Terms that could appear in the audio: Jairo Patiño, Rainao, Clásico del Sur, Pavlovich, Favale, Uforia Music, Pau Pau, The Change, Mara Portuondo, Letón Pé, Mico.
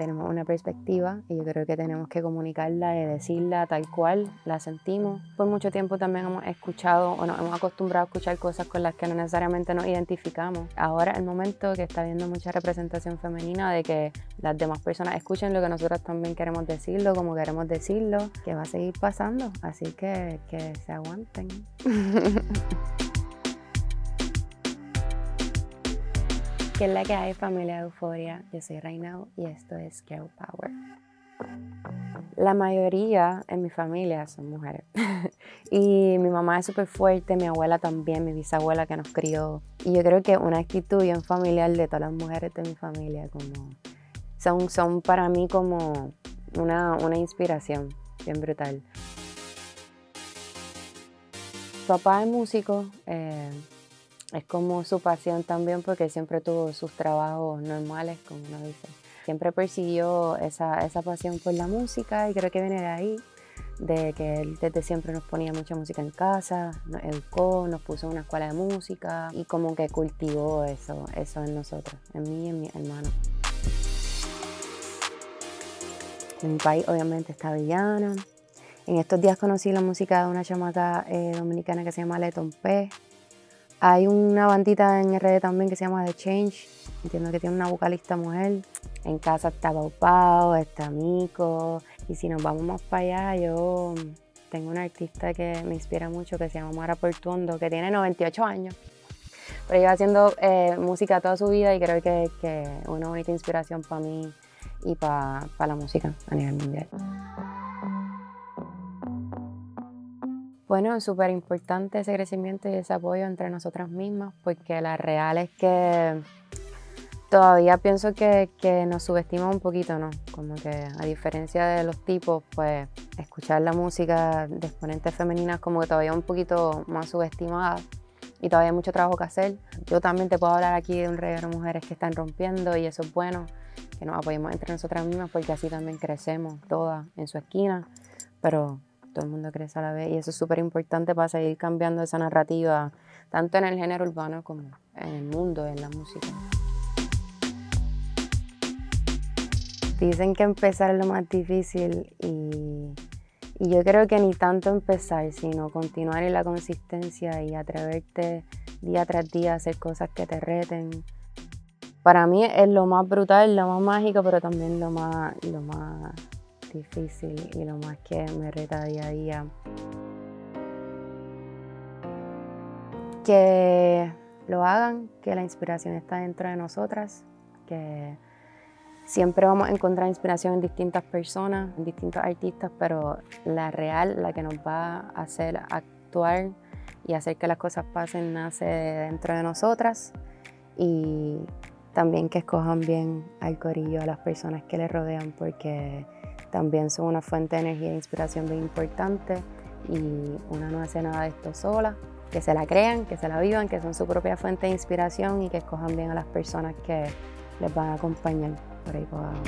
tenemos una perspectiva y yo creo que tenemos que comunicarla y decirla tal cual la sentimos. Por mucho tiempo también hemos escuchado o nos hemos acostumbrado a escuchar cosas con las que no necesariamente nos identificamos. Ahora es el momento que está habiendo mucha representación femenina de que las demás personas escuchen lo que nosotros también queremos decirlo, como queremos decirlo, que va a seguir pasando, así que se aguanten. ¿Qué es la que hay, familia de Uforia? Yo soy Rainao y esto es Girl Power. La mayoría en mi familia son mujeres. Y mi mamá es súper fuerte, mi abuela también, mi bisabuela que nos crió. Y yo creo que una actitud bien familiar de todas las mujeres de mi familia, como son para mí como una inspiración bien brutal. Papá es músico. Es como su pasión también porque siempre tuvo sus trabajos normales, como uno dice. Siempre persiguió esa pasión por la música y creo que viene de ahí, de que él desde siempre nos ponía mucha música en casa, nos educó, nos puso en una escuela de música y como que cultivó eso en nosotros, en mí y en mi hermano. En mi país obviamente está Villana. En estos días conocí la música de una chamaca dominicana que se llama Letón Pé. Hay una bandita en RD también que se llama The Change, entiendo que tiene una vocalista mujer. En casa está Pau Pau, está Mico. Y si nos vamos más para allá, yo tengo una artista que me inspira mucho que se llama Mara Portuondo, que tiene 98 años. Pero lleva haciendo música toda su vida y creo que es una bonita inspiración para mí y para la música a nivel mundial. Bueno, es súper importante ese crecimiento y ese apoyo entre nosotras mismas porque la real es que todavía pienso que nos subestimamos un poquito, ¿no? Como que a diferencia de los tipos, pues escuchar la música de exponentes femeninas como que todavía un poquito más subestimada y todavía hay mucho trabajo que hacer. Yo también te puedo hablar aquí de un reguero de mujeres que están rompiendo y eso es bueno, que nos apoyemos entre nosotras mismas porque así también crecemos todas en su esquina, pero todo el mundo crece a la vez y eso es súper importante para seguir cambiando esa narrativa tanto en el género urbano como en el mundo, en la música. Dicen que empezar es lo más difícil y yo creo que ni tanto empezar, sino continuar en la consistencia y atreverte día tras día a hacer cosas que te reten. Para mí es lo más brutal, lo más mágico, pero también lo más difícil y lo más que me reta día a día. Que lo hagan, que la inspiración está dentro de nosotras, que siempre vamos a encontrar inspiración en distintas personas, en distintos artistas, pero la real, la que nos va a hacer actuar y hacer que las cosas pasen, nace dentro de nosotras. Y también que escojan bien al corillo, a las personas que les rodean, porque también son una fuente de energía e inspiración bien importante y una no hace nada de esto sola. Que se la crean, que se la vivan, que son su propia fuente de inspiración y que escojan bien a las personas que les van a acompañar por ahí por abajo.